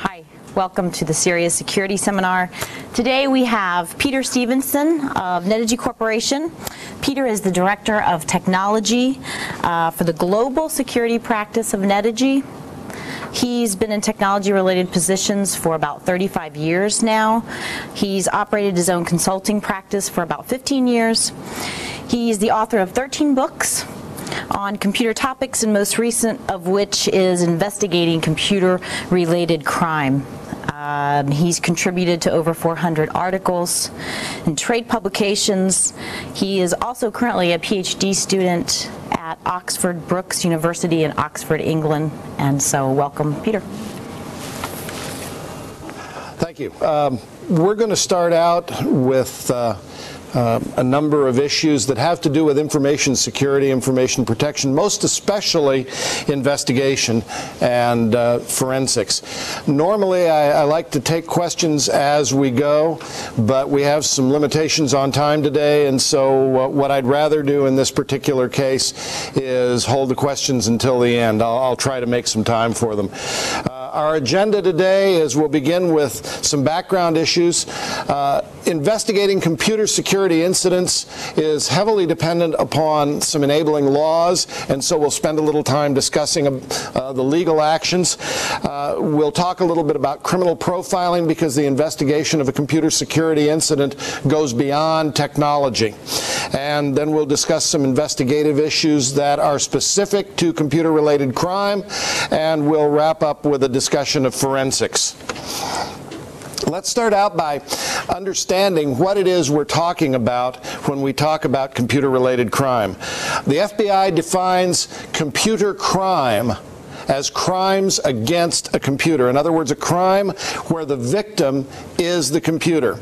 Hi, welcome to the CERIAS Security Seminar. Today we have Peter Stephenson of Netigy Corporation. Peter is the Director of Technology for the Global Security Practice of Netigy. He's been in technology-related positions for about 35 years now. He's operated his own consulting practice for about 15 years. He's the author of 13 books on computer topics, and most recent of which is investigating computer-related crime. He's contributed to over 400 articles and trade publications. He is also currently a PhD student at Oxford Brookes University in Oxford, England. And so welcome, Peter. Thank you. We're going to start out with a number of issues that have to do with information security, information protection, most especially investigation and forensics. Normally I like to take questions as we go, but we have some limitations on time today, and so what I'd rather do in this particular case is hold the questions until the end. I'll try to make some time for them. Our agenda today is we'll begin with some background issues. Investigating computer security incidents is heavily dependent upon some enabling laws, and so we'll spend a little time discussing the legal actions. We'll talk a little bit about criminal profiling, because the investigation of a computer security incident goes beyond technology. And then we'll discuss some investigative issues that are specific to computer-related crime, and we'll wrap up with a discussion of forensics. Let's start out by understanding what it is we're talking about when we talk about computer-related crime. The FBI defines computer crime as crimes against a computer. In other words, a crime where the victim is the computer.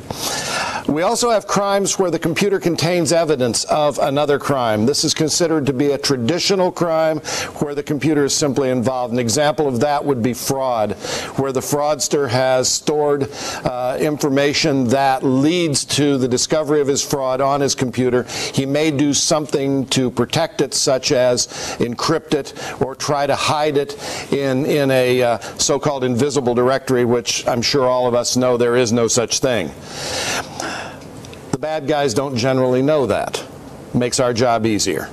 We also have crimes where the computer contains evidence of another crime. This is considered to be a traditional crime where the computer is simply involved. An example of that would be fraud, where the fraudster has stored information that leads to the discovery of his fraud on his computer. He may do something to protect it, such as encrypt it or try to hide it in a so-called invisible directory, which I'm sure all of us know there is no such thing. The bad guys don't generally know that. It makes our job easier.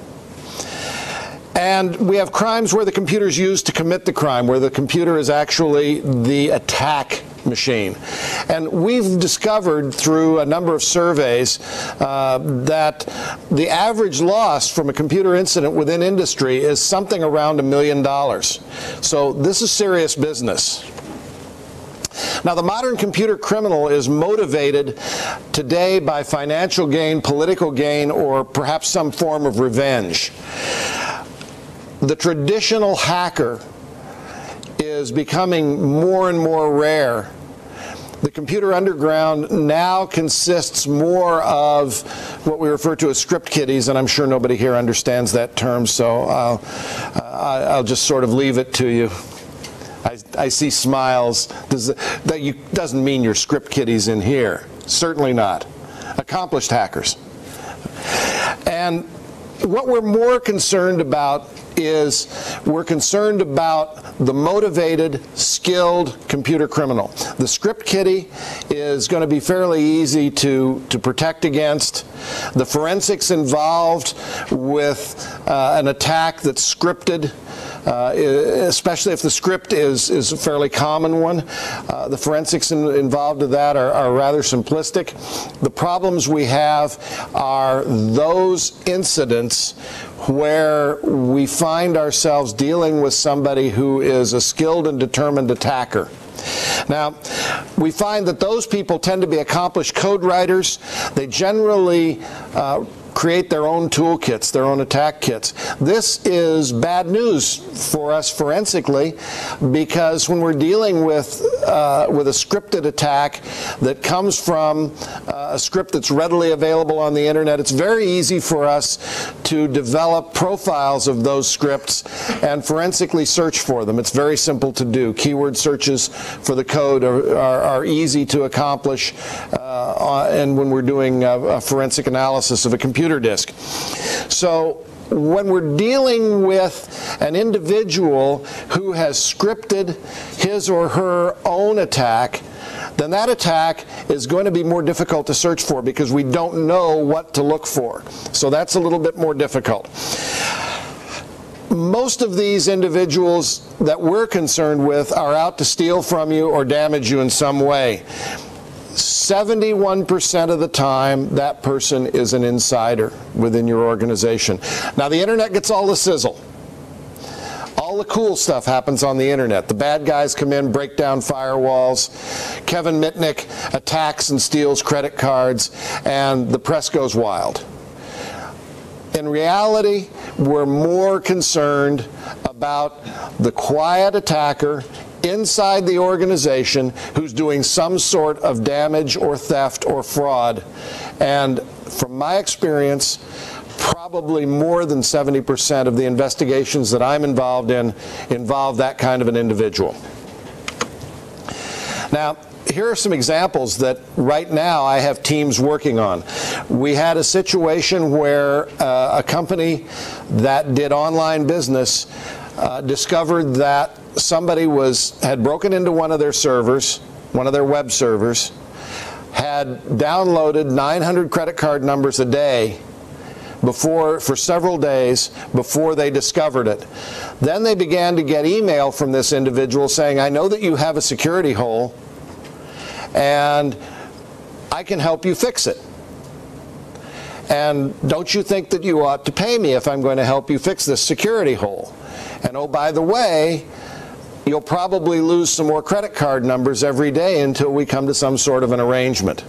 And we have crimes where the computer is used to commit the crime, where the computer is actually the attack machine. And we've discovered through a number of surveys that the average loss from a computer incident within industry is something around $1 million. So this is serious business. Now, the modern computer criminal is motivated today by financial gain, political gain, or perhaps some form of revenge. The traditional hacker is becoming more and more rare. The computer underground now consists more of what we refer to as script kiddies, and I'm sure nobody here understands that term, so I'll just sort of leave it to you. I see smiles. Doesn't mean you're script kiddies in here. Certainly not. Accomplished hackers. And what we're more concerned about is we're concerned about the motivated, skilled computer criminal. The script kiddie is going to be fairly easy to protect against. The forensics involved with an attack that's scripted, especially if the script is a fairly common one. The forensics involved in that are rather simplistic. The problems we have are those incidents where we find ourselves dealing with somebody who is a skilled and determined attacker. Now, we find that those people tend to be accomplished code writers. They generally create their own toolkits, their own attack kits. This is bad news for us forensically, because when we're dealing with a scripted attack that comes from a script that's readily available on the internet, it's very easy for us to develop profiles of those scripts and forensically search for them. It's very simple to do. Keyword searches for the code are easy to accomplish, and when we're doing a forensic analysis of a computer disk. So when we're dealing with an individual who has scripted his or her own attack, then that attack is going to be more difficult to search for because we don't know what to look for. So that's a little bit more difficult. Most of these individuals that we're concerned with are out to steal from you or damage you in some way. 71% of the time, that person is an insider within your organization. Now, the internet gets all the sizzle. All the cool stuff happens on the internet. The bad guys come in, break down firewalls. Kevin Mitnick attacks and steals credit cards, and the press goes wild. In reality, we're more concerned about the quiet attacker inside the organization who's doing some sort of damage or theft or fraud. And from my experience, probably more than 70% of the investigations that I'm involved in involve that kind of an individual. Now, here are some examples that right now I have teams working on. We had a situation where a company that did online business discovered that somebody had broken into one of their servers, one of their web servers, had downloaded 900 credit card numbers a day for several days before they discovered it. Then they began to get email from this individual saying, "I know that you have a security hole and I can help you fix it. And don't you think that you ought to pay me if I'm going to help you fix this security hole? And oh, by the way, you'll probably lose some more credit card numbers every day until we come to some sort of an arrangement."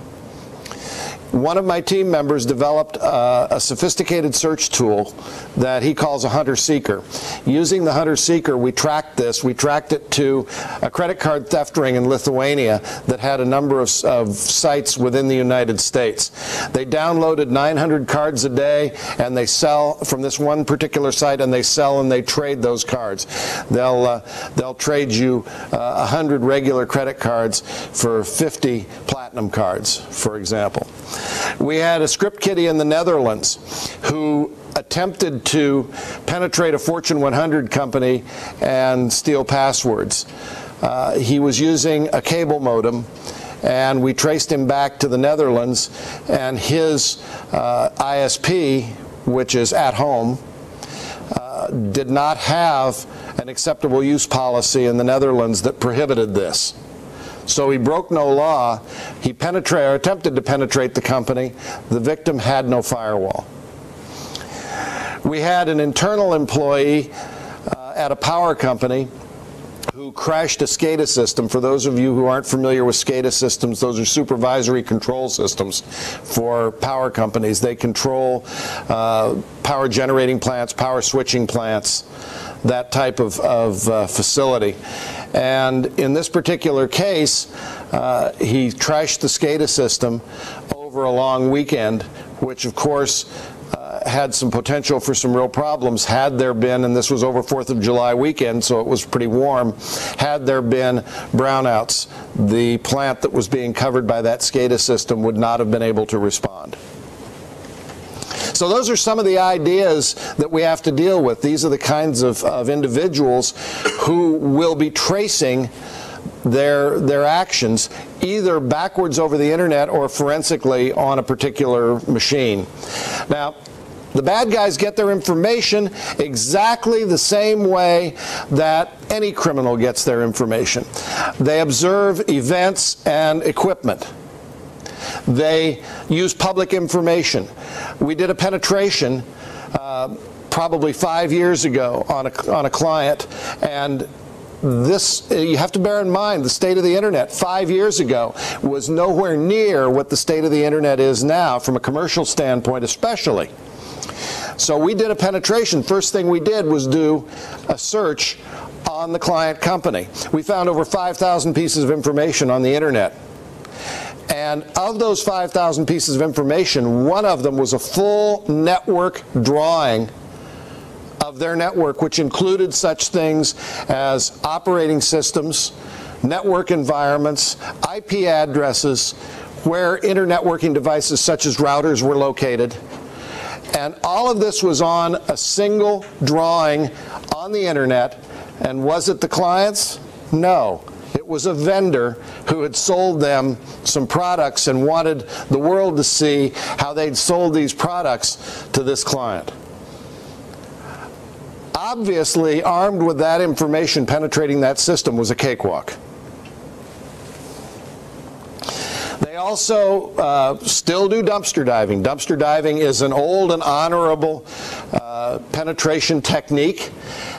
One of my team members developed a sophisticated search tool that he calls a hunter-seeker. Using the hunter-seeker, we tracked this. We tracked it to a credit card theft ring in Lithuania that had a number of sites within the United States. They downloaded 900 cards a day, and they sell from this one particular site, and they sell and they trade those cards. They'll trade you 100 regular credit cards for 50 platinum cards, for example. We had a script kiddie in the Netherlands who attempted to penetrate a Fortune 100 company and steal passwords. He was using a cable modem, and we traced him back to the Netherlands, and his ISP, which is at home, did not have an acceptable use policy in the Netherlands that prohibited this. So he broke no law. He attempted to penetrate the company. The victim had no firewall. We had an internal employee at a power company who crashed a SCADA system. For those of you who aren't familiar with SCADA systems, those are supervisory control systems for power companies. They control power generating plants, power switching plants, that type of facility. And in this particular case, he trashed the SCADA system over a long weekend, which of course had some potential for some real problems had there been, and this was over 4th of July weekend, so it was pretty warm, had there been brownouts. The plant that was being covered by that SCADA system would not have been able to respond. So those are some of the ideas that we have to deal with. These are the kinds of individuals who will be tracing their actions either backwards over the internet or forensically on a particular machine. Now, the bad guys get their information exactly the same way that any criminal gets their information. They observe events and equipment. They use public information. We did a penetration probably 5 years ago on a client, and this, you have to bear in mind, the state of the internet 5 years ago was nowhere near what the state of the internet is now, from a commercial standpoint especially. So we did a penetration. First thing we did was do a search on the client company. We found over 5,000 pieces of information on the internet. And of those 5,000 pieces of information, one of them was a full network drawing of their network, which included such things as operating systems, network environments, IP addresses, where internetworking devices such as routers were located, And all of this was on a single drawing on the internet. And was it the clients? No. It was a vendor who had sold them some products and wanted the world to see how they'd sold these products to this client. Obviously, armed with that information, penetrating that system was a cakewalk. They also still do dumpster diving. Dumpster diving is an old and honorable penetration technique,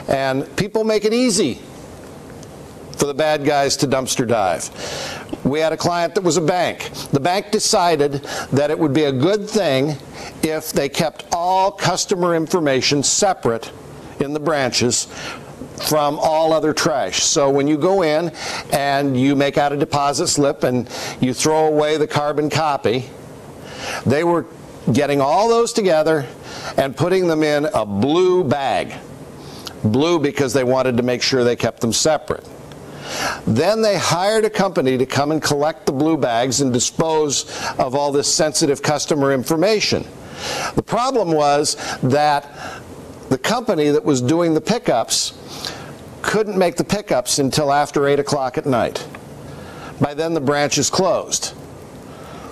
and people make it easy for the bad guys to dumpster dive. We had a client that was a bank. The bank decided that it would be a good thing if they kept all customer information separate in the branches from all other trash. So when you go in and you make out a deposit slip and you throw away the carbon copy, they were getting all those together and putting them in a blue bag. Blue because they wanted to make sure they kept them separate. Then they hired a company to come and collect the blue bags and dispose of all this sensitive customer information. The problem was that the company that was doing the pickups couldn't make the pickups until after 8 o'clock at night. By then the branch is closed.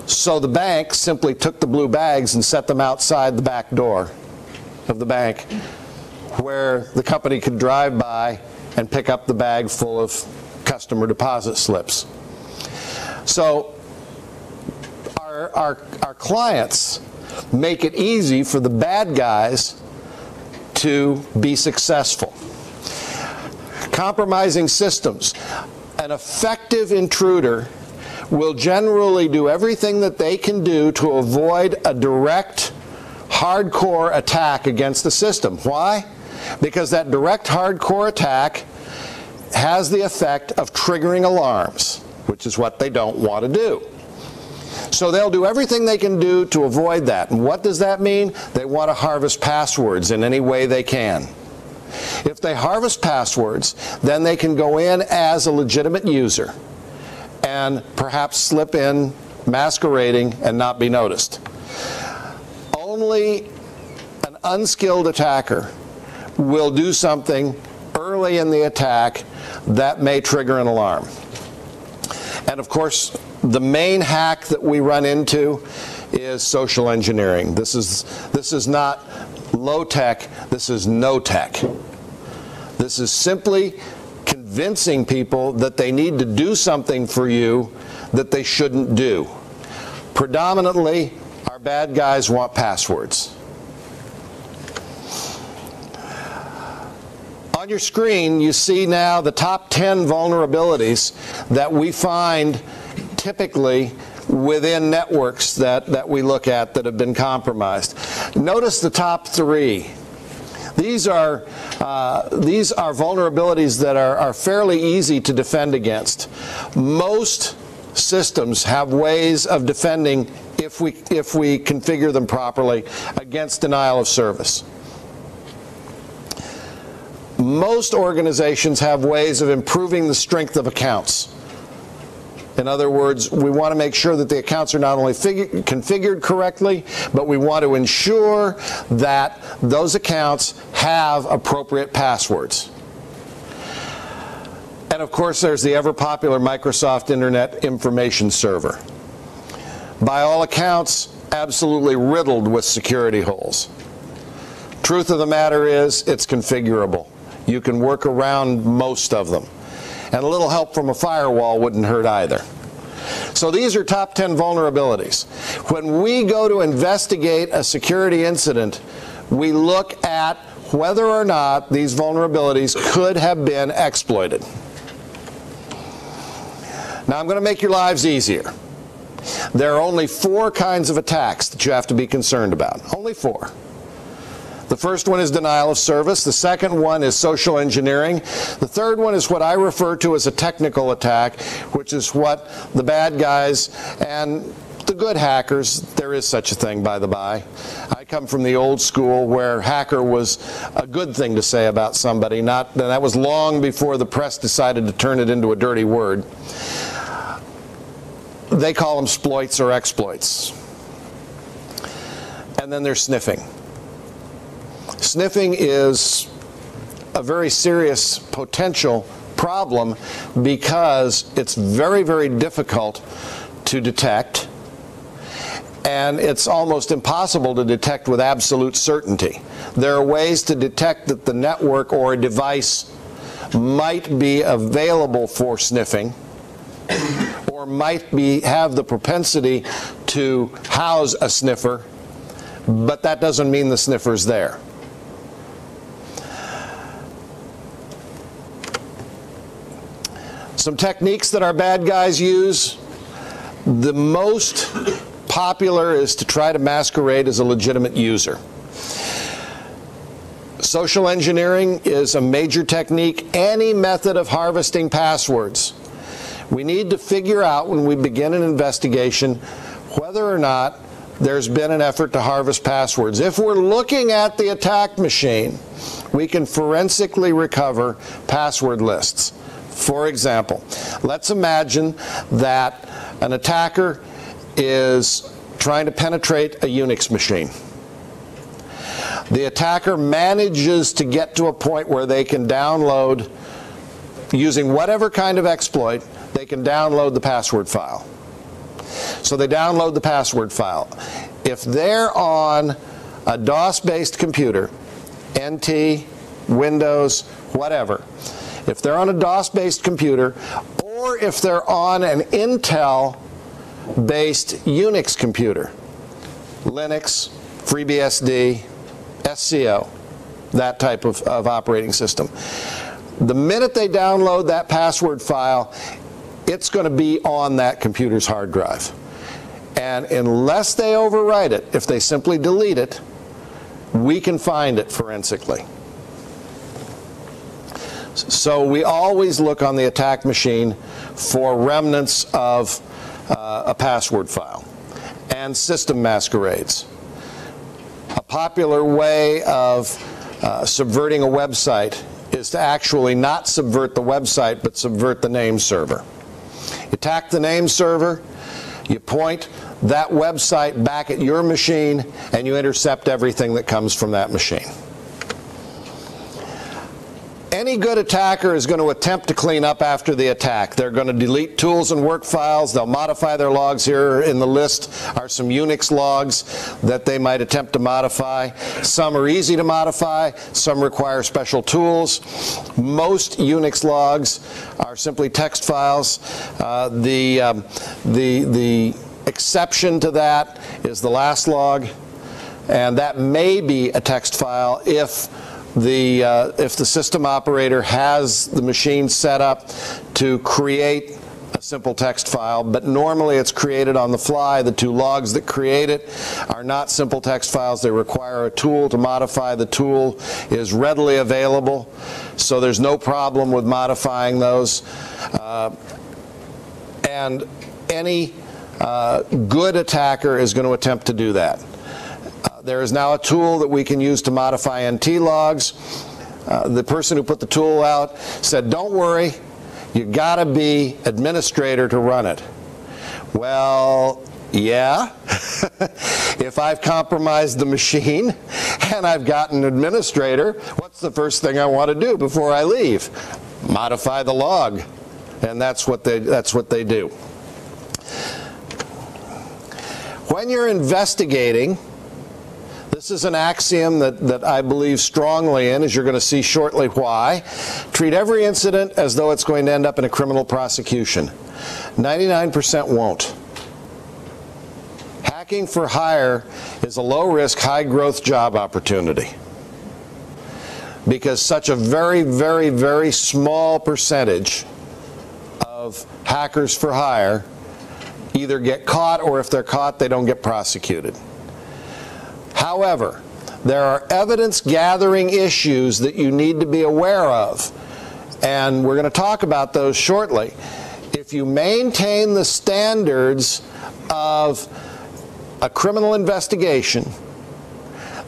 So the bank simply took the blue bags and set them outside the back door of the bank where the company could drive by and pick up the bag full of customer deposit slips. So our clients make it easy for the bad guys to be successful. Compromising systems. An effective intruder will generally do everything that they can do to avoid a direct, hardcore attack against the system. Why? Because that direct, hardcore attack has the effect of triggering alarms, which is what they don't want to do. So they'll do everything they can do to avoid that. And what does that mean? They want to harvest passwords in any way they can. If they harvest passwords, then they can go in as a legitimate user and perhaps slip in masquerading and not be noticed. Only an unskilled attacker will do something early in the attack that may trigger an alarm. And of course, the main hack that we run into is social engineering. This is not low tech, this is no tech. This is simply convincing people that they need to do something for you that they shouldn't do. Predominantly, our bad guys want passwords. On your screen, you see now the top 10 vulnerabilities that we find typically within networks that we look at that have been compromised. Notice the top three. These are vulnerabilities that are fairly easy to defend against. Most systems have ways of defending, if we configure them properly, against denial of service. Most organizations have ways of improving the strength of accounts. In other words, we want to make sure that the accounts are not only configured correctly, but we want to ensure that those accounts have appropriate passwords. And of course, there's the ever-popular Microsoft Internet Information Server. By all accounts, absolutely riddled with security holes. Truth of the matter is, it's configurable. You can work around most of them. And a little help from a firewall wouldn't hurt either. So these are top 10 vulnerabilities. When we go to investigate a security incident, we look at whether or not these vulnerabilities could have been exploited. Now I'm going to make your lives easier. There are only 4 kinds of attacks that you have to be concerned about. Only 4. The first one is denial of service. The second one is social engineering. The third one is what I refer to as a technical attack, which is what the bad guys and the good hackers, there is such a thing, by the by. I come from the old school where hacker was a good thing to say about somebody, and that was long before the press decided to turn it into a dirty word. They call them sploits or exploits. And then there's sniffing. Sniffing is a very serious potential problem because it's very, very difficult to detect, and it's almost impossible to detect with absolute certainty. There are ways to detect that the network or a device might be available for sniffing or might be have the propensity to house a sniffer, but that doesn't mean the sniffer's there. Some techniques that our bad guys use. The most popular is to try to masquerade as a legitimate user. Social engineering is a major technique. Any method of harvesting passwords. We need to figure out when we begin an investigation whether or not there's been an effort to harvest passwords. If we're looking at the attack machine, we can forensically recover password lists. For example, let's imagine that an attacker is trying to penetrate a Unix machine. The attacker manages to get to a point where they can download, using whatever kind of exploit, they can download the password file. So they download the password file. If they're on a DOS-based computer, NT, Windows, whatever, if they're on a DOS-based computer, or if they're on an Intel-based Unix computer, Linux, FreeBSD, SCO, that type of operating system. The minute they download that password file, it's going to be on that computer's hard drive. And unless they overwrite it, if they simply delete it, we can find it forensically. So we always look on the attack machine for remnants of a password file and system masquerades. A popular way of subverting a website is to actually not subvert the website, but subvert the name server. You attack the name server, you point that website back at your machine, and you intercept everything that comes from that machine. Any good attacker is going to attempt to clean up after the attack. They're going to delete tools and work files. They'll modify their logs. Here in the list are some Unix logs that they might attempt to modify. Some are easy to modify. Some require special tools. Most Unix logs are simply text files. The exception to that is the last log, and that may be a text file if the system operator has the machine set up to create a simple text file, but normally it's created on the fly. The two logs that create it are not simple text files. They require a tool to modify. The tool is readily available, so there's no problem with modifying those. And any good attacker is going to attempt to do that. There is now a tool that we can use to modify NT logs. The person who put the tool out said, don't worry, you gotta be administrator to run it. Well, yeah. If I've compromised the machine and I've got an administrator, what's the first thing I want to do before I leave? Modify the log. And that's what they do. When you're investigating, this is an axiom that I believe strongly in, as you're going to see shortly why. Treat every incident as though it's going to end up in a criminal prosecution. 99% won't. Hacking for hire is a low-risk, high-growth job opportunity because such a very, very, very small percentage of hackers for hire either get caught, or if they're caught, they don't get prosecuted. However, there are evidence gathering issues that you need to be aware of, and we're going to talk about those shortly. If you maintain the standards of a criminal investigation,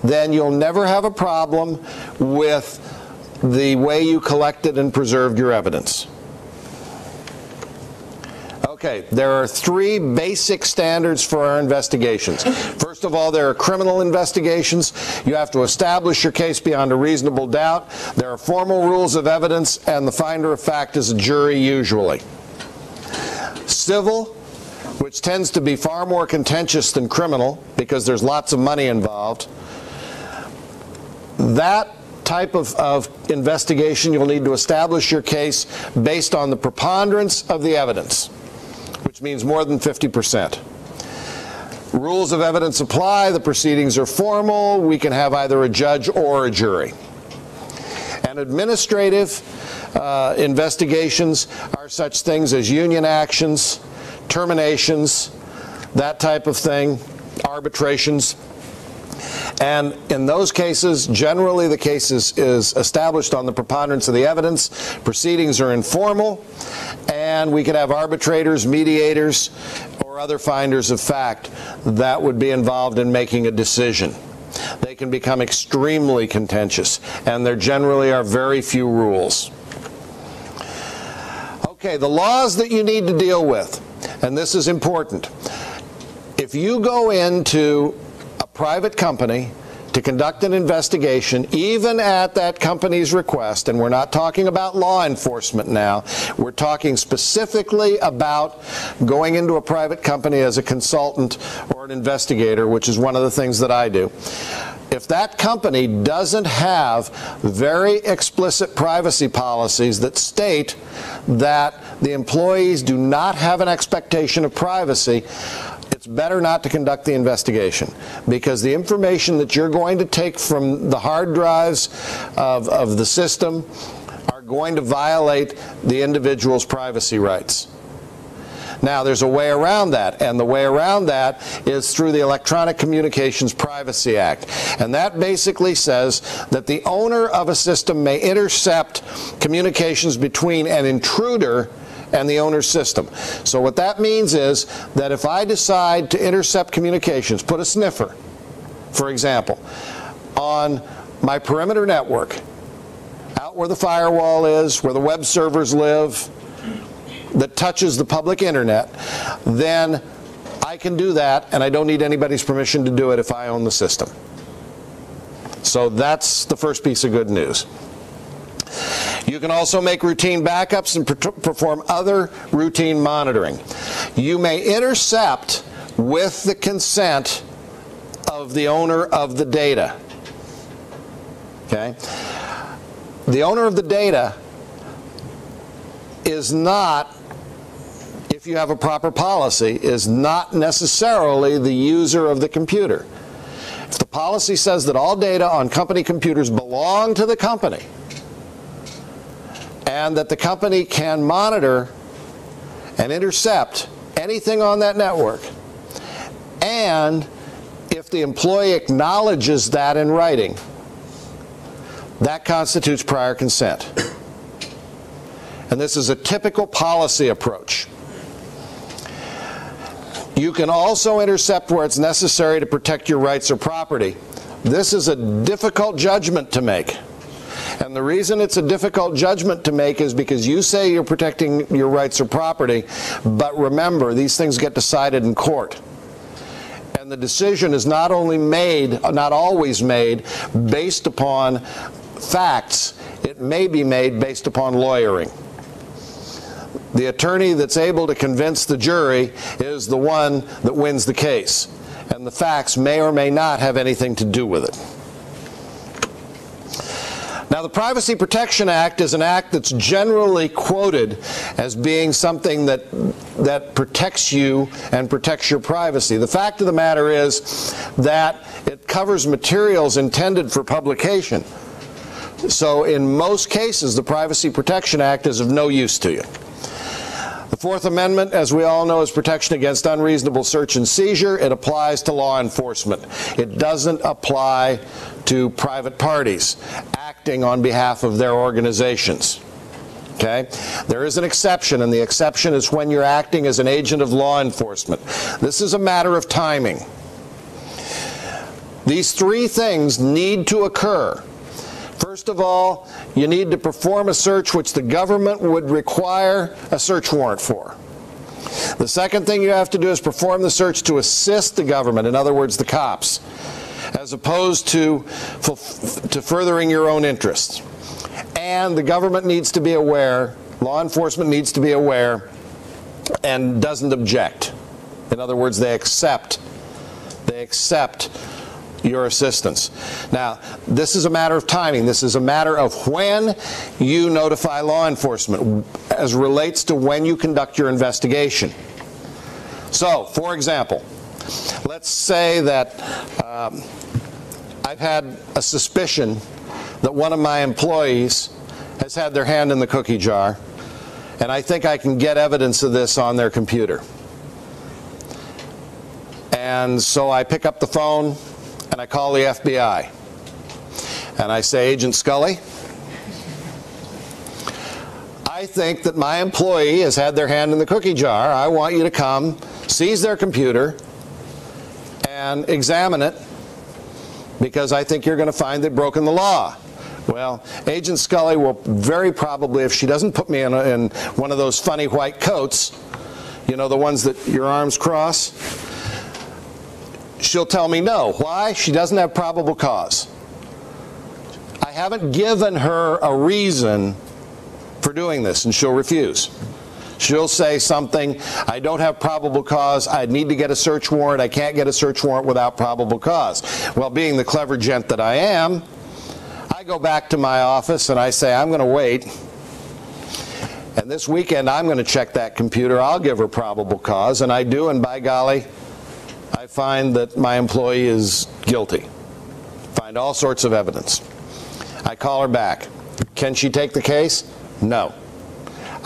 then you'll never have a problem with the way you collected and preserved your evidence. Okay, there are three basic standards for our investigations. First of all, there are criminal investigations. You have to establish your case beyond a reasonable doubt. There are formal rules of evidence, and the finder of fact is a jury usually. Civil, which tends to be far more contentious than criminal because there's lots of money involved. That type of investigation, you'll need to establish your case based on the preponderance of the evidence, which means more than 50%. Rules of evidence apply. The proceedings are formal. We can have either a judge or a jury. And administrative investigations are such things as union actions, terminations, that type of thing, arbitrations. And in those cases, generally the case is established on the preponderance of the evidence. Proceedings are informal, and we can have arbitrators, mediators, or other finders of fact that would be involved in making a decision. They can become extremely contentious, and there generally are very few rules. Okay, the laws that you need to deal with, and this is important. If you go into private company to conduct an investigation, even at that company's request, and we're not talking about law enforcement now, we're talking specifically about going into a private company as a consultant or an investigator, which is one of the things that I do. If that company doesn't have very explicit privacy policies that state that the employees do not have an expectation of privacy, it's better not to conduct the investigation, because the information that you're going to take from the hard drives of the system are going to violate the individual's privacy rights. Now, there's a way around that, and the way around that is through the Electronic Communications Privacy Act. And that basically says that the owner of a system may intercept communications between an intruder and the owner's system. So what that means is that if I decide to intercept communications, put a sniffer, for example, on my perimeter network, out where the firewall is, where the web servers live, that touches the public internet, then I can do that, and I don't need anybody's permission to do it if I own the system. So that's the first piece of good news. You can also make routine backups and perform other routine monitoring. You may intercept with the consent of the owner of the data. Okay? The owner of the data is not, if you have a proper policy, is not necessarily the user of the computer. If the policy says that all data on company computers belong to the company, and that the company can monitor and intercept anything on that network, and if the employee acknowledges that in writing, that constitutes prior consent. And this is a typical policy approach. You can also intercept where it's necessary to protect your rights or property. This is a difficult judgment to make. And the reason it's a difficult judgment to make is because you say you're protecting your rights or property, but remember, these things get decided in court. And the decision is not only made, not always made, based upon facts. It may be made based upon lawyering. The attorney that's able to convince the jury is the one that wins the case, and the facts may or may not have anything to do with it. Now, the Privacy Protection Act is an act that's generally quoted as being something that protects you and protects your privacy. The fact of the matter is that it covers materials intended for publication. So in most cases, the Privacy Protection Act is of no use to you. The Fourth Amendment, as we all know, is protection against unreasonable search and seizure. It applies to law enforcement. It doesn't apply to private parties acting on behalf of their organizations. Okay? There is an exception, and the exception is when you're acting as an agent of law enforcement. This is a matter of timing. These three things need to occur. First of all, you need to perform a search which the government would require a search warrant for. The second thing you have to do is perform the search to assist the government, in other words, the cops, as opposed to furthering your own interests. And the government needs to be aware, law enforcement needs to be aware, and doesn't object. In other words, they accept your assistance. Now, this is a matter of timing. This is a matter of when you notify law enforcement as relates to when you conduct your investigation. So, for example, let's say that I've had a suspicion that one of my employees has had their hand in the cookie jar, and I think I can get evidence of this on their computer. And so I pick up the phone and I call the FBI. And I say, Agent Scully, I think that my employee has had their hand in the cookie jar. I want you to come, seize their computer, and examine it, because I think you're going to find they've broken the law. Well, Agent Scully will very probably, if she doesn't put me in one of those funny white coats, you know, the ones that your arms cross, she'll tell me no. Why? She doesn't have probable cause. I haven't given her a reason for doing this, and she'll refuse. She'll say something, I don't have probable cause, I need to get a search warrant, I can't get a search warrant without probable cause. Well, being the clever gent that I am, I go back to my office and I say, I'm going to wait, and this weekend I'm going to check that computer, I'll give her probable cause, and I do, and by golly, I find that my employee is guilty. Find all sorts of evidence. I call her back. Can she take the case? No.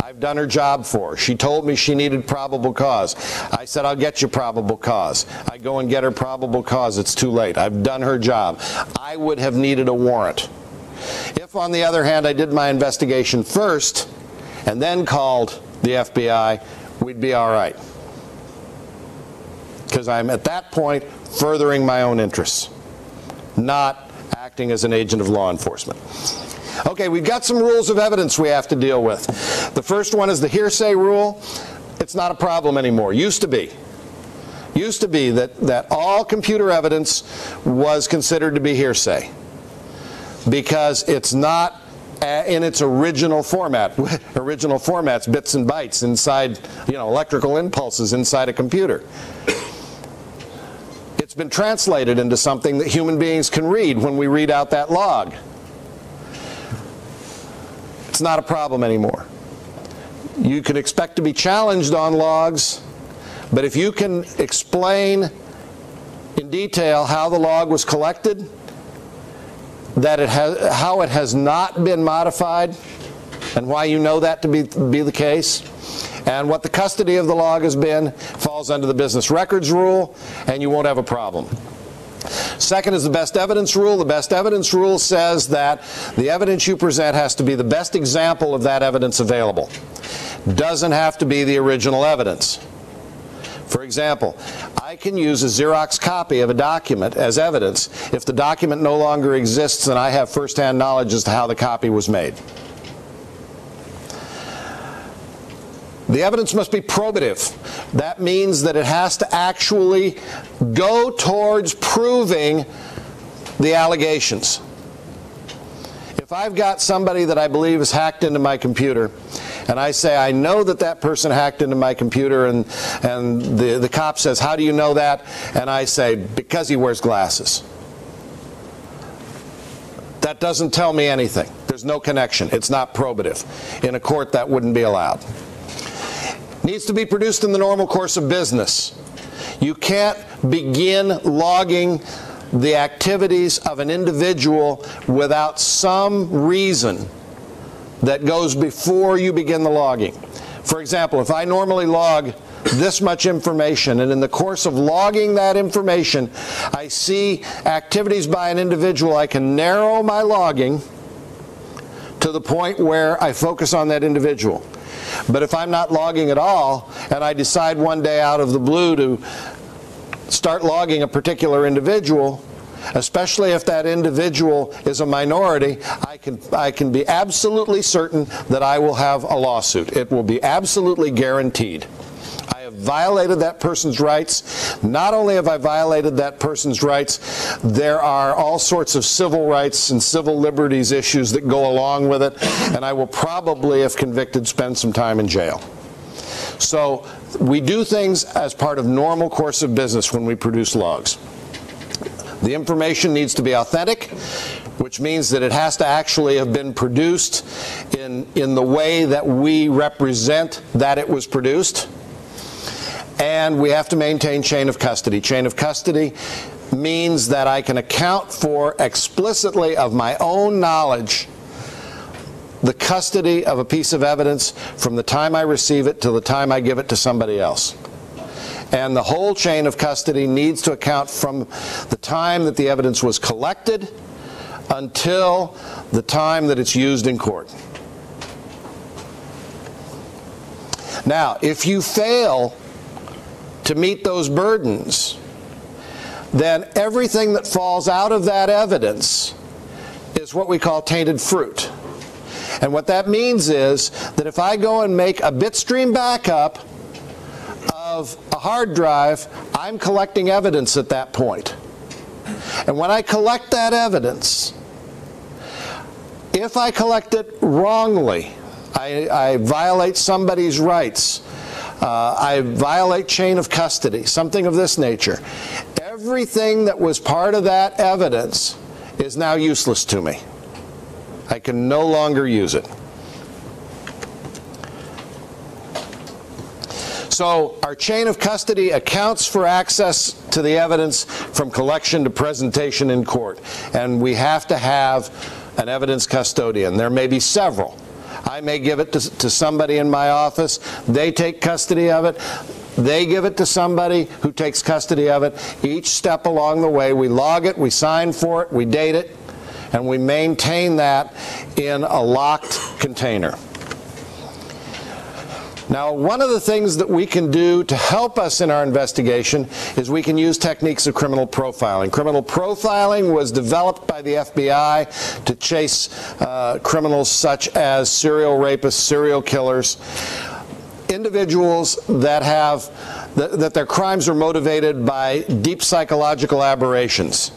I've done her job for her. She told me she needed probable cause. I said, I'll get you probable cause. I go and get her probable cause. It's too late. I've done her job. I would have needed a warrant. If, on the other hand, I did my investigation first and then called the FBI, we'd be all right. Because I'm at that point furthering my own interests, not acting as an agent of law enforcement. Okay, we've got some rules of evidence we have to deal with. The first one is the hearsay rule. It's not a problem anymore. Used to be. Used to be that all computer evidence was considered to be hearsay because it's not in its original format. Original format's bits and bytes inside, you know, electrical impulses inside a computer. It's been translated into something that human beings can read when we read out that log. It's not a problem anymore. You can expect to be challenged on logs, but if you can explain in detail how the log was collected, how it has not been modified, and why you know that to be the case, and what the custody of the log has been, falls under the business records rule, and you won't have a problem. Second is the best evidence rule. The best evidence rule says that the evidence you present has to be the best example of that evidence available. Doesn't have to be the original evidence. For example, I can use a Xerox copy of a document as evidence if the document no longer exists and I have first-hand knowledge as to how the copy was made. The evidence must be probative. That means that it has to actually go towards proving the allegations. If I've got somebody that I believe has hacked into my computer, and I say, I know that that person hacked into my computer, and the cop says, how do you know that? And I say, because he wears glasses. That doesn't tell me anything. There's no connection. It's not probative. In a court, that wouldn't be allowed. Needs to be produced in the normal course of business. You can't begin logging the activities of an individual without some reason that goes before you begin the logging. For example, if I normally log this much information, and in the course of logging that information, I see activities by an individual, I can narrow my logging to the point where I focus on that individual. But if I'm not logging at all, and I decide one day out of the blue to start logging a particular individual, especially if that individual is a minority, I can be absolutely certain that I will have a lawsuit. It will be absolutely guaranteed. I have violated that person's rights. Not only have I violated that person's rights, there are all sorts of civil rights and civil liberties issues that go along with it, and I will probably, if convicted, spend some time in jail. So we do things as part of normal course of business when we produce logs. The information needs to be authentic, which means that it has to actually have been produced in the way that we represent that it was produced. And we have to maintain chain of custody. Chain of custody means that I can account for explicitly of my own knowledge the custody of a piece of evidence from the time I receive it to the time I give it to somebody else. And the whole chain of custody needs to account from the time that the evidence was collected until the time that it's used in court. Now, if you fail to meet those burdens, then everything that falls out of that evidence is what we call tainted fruit. And what that means is that if I go and make a bitstream backup of a hard drive, I'm collecting evidence at that point. And when I collect that evidence, if I collect it wrongly, I violate somebody's rights, I violate chain of custody, something of this nature, everything that was part of that evidence is now useless to me. I can no longer use it. So our chain of custody accounts for access to the evidence from collection to presentation in court. And we have to have an evidence custodian. There may be several. I may give it to somebody in my office. They take custody of it. They give it to somebody who takes custody of it. Each step along the way, we log it, we sign for it, we date it, and we maintain that in a locked container. Now, one of the things that we can do to help us in our investigation is we can use techniques of criminal profiling. Criminal profiling was developed by the FBI to chase criminals such as serial rapists, serial killers, individuals that have, that their crimes are motivated by deep psychological aberrations.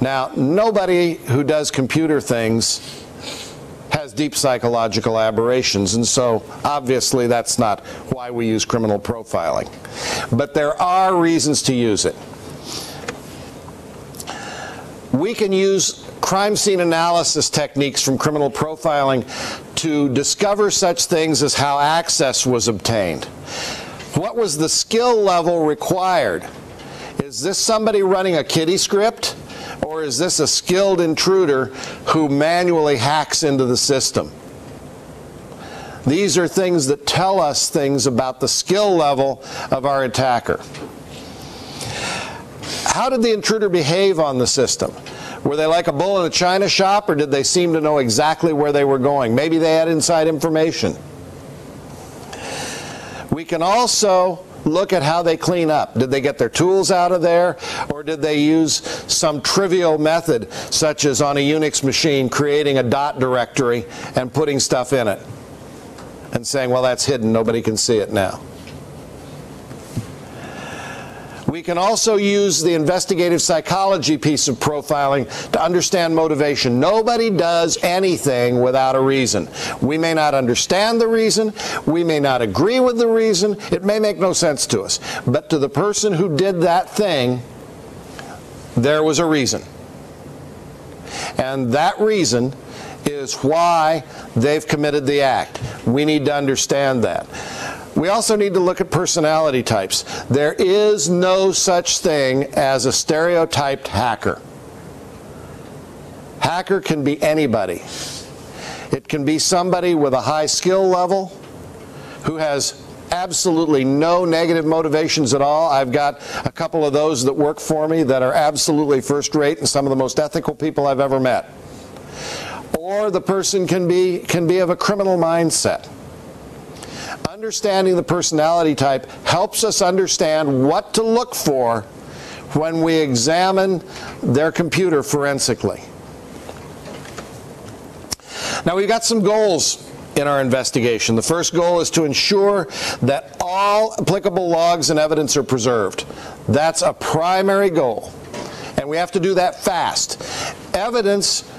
Now, nobody who does computer things has deep psychological aberrations, and so obviously that's not why we use criminal profiling. But there are reasons to use it. We can use crime scene analysis techniques from criminal profiling to discover such things as how access was obtained. What was the skill level required? Is this somebody running a kiddie script? Or is this a skilled intruder who manually hacks into the system? These are things that tell us things about the skill level of our attacker. How did the intruder behave on the system? Were they like a bull in a china shop, or did they seem to know exactly where they were going? Maybe they had inside information. We can also look at how they clean up. Did they get their tools out of there, or did they use some trivial method, such as on a Unix machine creating a dot directory and putting stuff in it and saying, well, that's hidden, nobody can see it now. We can also use the investigative psychology piece of profiling to understand motivation. Nobody does anything without a reason. We may not understand the reason. We may not agree with the reason. It may make no sense to us. But to the person who did that thing, there was a reason. And that reason is why they've committed the act. We need to understand that. We also need to look at personality types. There is no such thing as a stereotyped hacker. Hacker can be anybody. It can be somebody with a high skill level who has absolutely no negative motivations at all. I've got a couple of those that work for me that are absolutely first rate and some of the most ethical people I've ever met. Or the person can be of a criminal mindset. Understanding the personality type helps us understand what to look for when we examine their computer forensically. Now, we've got some goals in our investigation. The first goal is to ensure that all applicable logs and evidence are preserved. That's a primary goal, and we have to do that fast. Evidence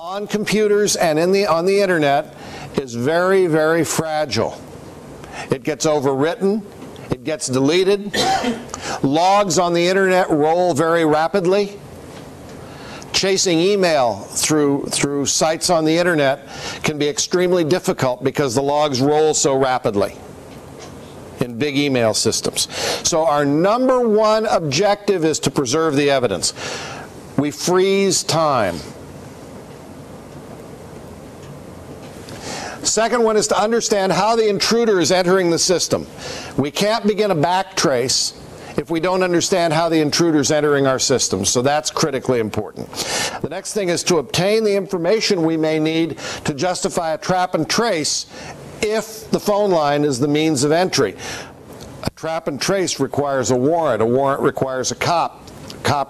on computers and on the internet is very, very fragile. It gets overwritten, it gets deleted. Logs on the internet roll very rapidly. Chasing email through sites on the internet can be extremely difficult because the logs roll so rapidly in big email systems. So our number one objective is to preserve the evidence. We freeze time. Second one is to understand how the intruder is entering the system. We can't begin a backtrace if we don't understand how the intruder is entering our system, so that's critically important. The next thing is to obtain the information we may need to justify a trap and trace if the phone line is the means of entry. A trap and trace requires a warrant requires a cop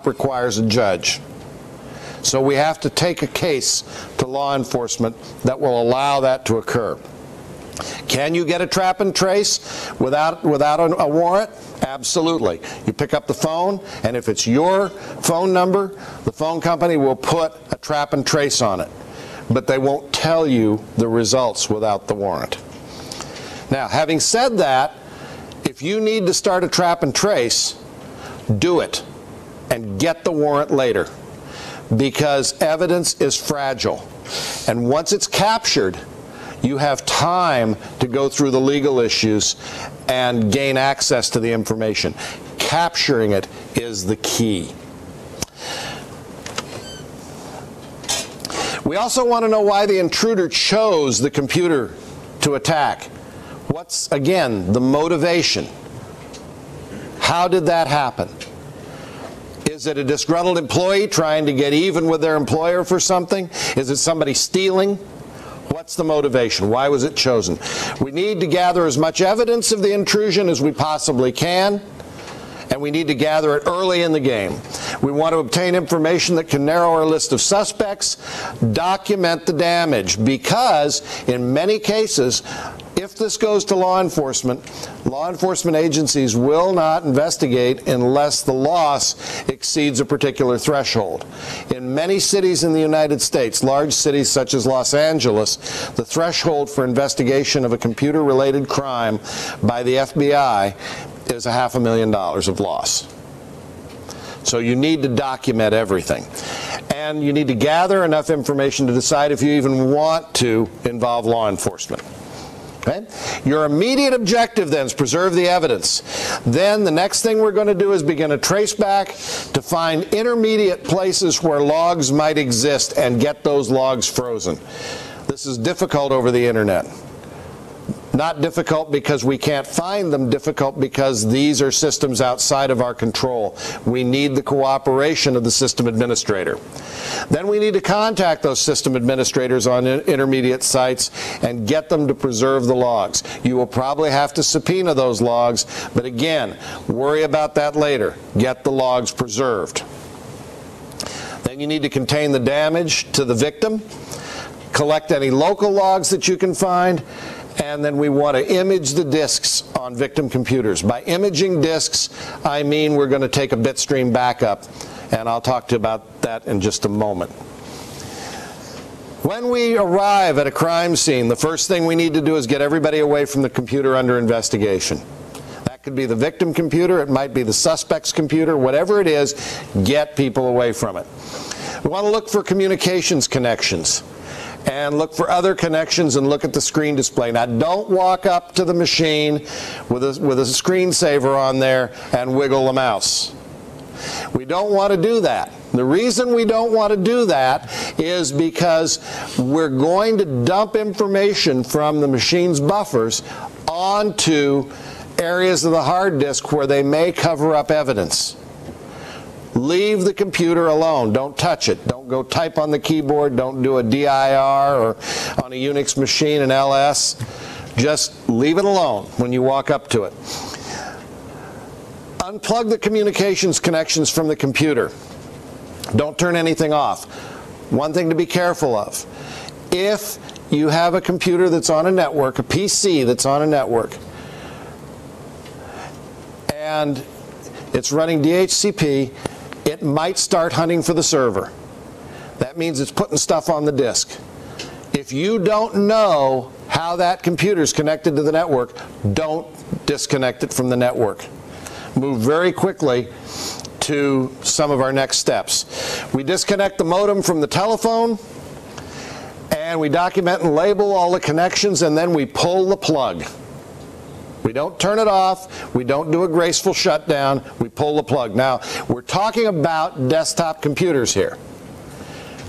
requires a judge. So we have to take a case to law enforcement that will allow that to occur. Can you get a trap and trace without a warrant? Absolutely. You pick up the phone, and if it's your phone number, the phone company will put a trap and trace on it, but they won't tell you the results without the warrant. Now, having said that, if you need to start a trap and trace, do it and get the warrant later, because evidence is fragile, and once it's captured, you have time to go through the legal issues and gain access to the information. Capturing it is the key. We also want to know why the intruder chose the computer to attack. What's, again, the motivation? How did that happen? Is it a disgruntled employee trying to get even with their employer for something? Is it somebody stealing? What's the motivation? Why was it chosen? We need to gather as much evidence of the intrusion as we possibly can, and we need to gather it early in the game. We want to obtain information that can narrow our list of suspects, document the damage, because in many cases, if this goes to law enforcement agencies will not investigate unless the loss exceeds a particular threshold. In many cities in the United States, large cities such as Los Angeles, the threshold for investigation of a computer-related crime by the FBI is a $500,000 of loss. So you need to document everything. And you need to gather enough information to decide if you even want to involve law enforcement. Okay? Your immediate objective then is preserve the evidence. Then the next thing we're going to do is begin a trace back to find intermediate places where logs might exist and get those logs frozen. This is difficult over the internet. Not difficult because we can't find them, difficult because these are systems outside of our control. We need the cooperation of the system administrator. Then we need to contact those system administrators on intermediate sites and get them to preserve the logs. You will probably have to subpoena those logs, but again, worry about that later. Get the logs preserved. Then you need to contain the damage to the victim, collect any local logs that you can find, and then we want to image the disks on victim computers. By imaging disks, I mean we're going to take a bitstream backup, and I'll talk to you about that in just a moment. When we arrive at a crime scene, the first thing we need to do is get everybody away from the computer under investigation. That could be the victim computer, it might be the suspect's computer, whatever it is, get people away from it. We want to look for communications connections, and look for other connections, and look at the screen display. Now, don't walk up to the machine with a screensaver on there and wiggle the mouse. We don't want to do that. The reason we don't want to do that is because we're going to dump information from the machine's buffers onto areas of the hard disk where they may cover up evidence. Leave the computer alone. Don't touch it. Don't go type on the keyboard. Don't do a DIR or on a Unix machine, an LS. Just leave it alone when you walk up to it. Unplug the communications connections from the computer. Don't turn anything off. One thing to be careful of. If you have a computer that's on a network, a PC that's on a network, and it's running DHCP, it might start hunting for the server. That means it's putting stuff on the disk. If you don't know how that computer's connected to the network, don't disconnect it from the network. Move very quickly to some of our next steps. We disconnect the modem from the telephone, and we document and label all the connections, and then we pull the plug. We don't turn it off, we don't do a graceful shutdown, we pull the plug. Now, we're talking about desktop computers here.